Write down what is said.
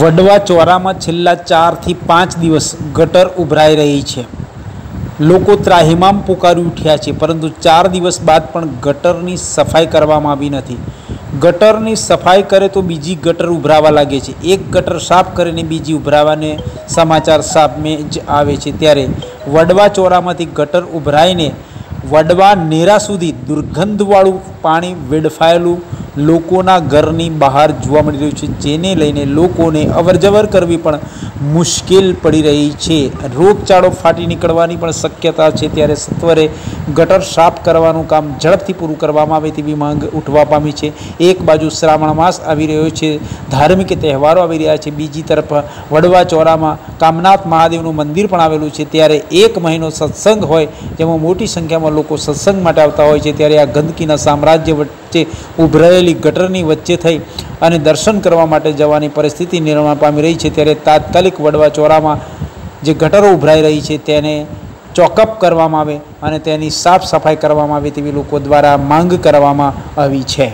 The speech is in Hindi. વડવા ચોરામાં છેલ્લા 4 થી 5 દિવસ ગટર ઉભરાઈ રહી છે। લોકો ત્રાહિમામ પુકારી ઉઠ્યા છે, પરંતુ 4 દિવસ બાદ પણ ગટરની સફાઈ કરવામાં આવી નથી। ગટરની સફાઈ કરે તો બીજી ગટર ઉભરાવા લાગે છે, એક ગટર સાફ કરીને બીજી ઉભરાવાને સમાચાર સામે જ આવે છે। ત્યારે વડવા ચોરામાંથી ગટર ઉભરાઈને વડવા નેરા સુધી દુર્ગંધવાળું પાણી વેડફાયેલું लोकोना घरनी बहार जोवा मळी रह्युं छे, जेने लईने लोकोने अवरजवर करवी पण मुश्केल पड़ी रही है। रोगचाळो फाटी नीकळवानी पण शक्यता है। त्यारे सत्वरे गटर साफ करवानुं काम झड़पथी पूरुं करवामां आवे तेवी मांग उठवा पामी छे। एक बाजू श्रावण मास आवी रह्यो छे, धार्मिक तहेवारो आवी रह्या छे, बीजी तरफ वडवा चौरामां कामनाथ महादेवनुं मंदिर पण आवेलुं छे। त्यारे एक महीनो सत्संग होय, जेमां मोटी संख्यामां लोको सत्संग माटे आवता होय छे। त्यारे आ गंदकीना साम्राज्य वच्चे उभरायेली गटरनी वच्चे थई अने दर्शन करवा माटे जवानी परिस्थिति निर्माण पामी रही है। त्यारे तात्कालिक वडवा चौरामां जे गटरो उभराई रही है तेने चौकअप करवामां आवे अने तेनी साफ सफाई करवामां आवे तेवी लोको द्वारा मांग करवामां आवी छे।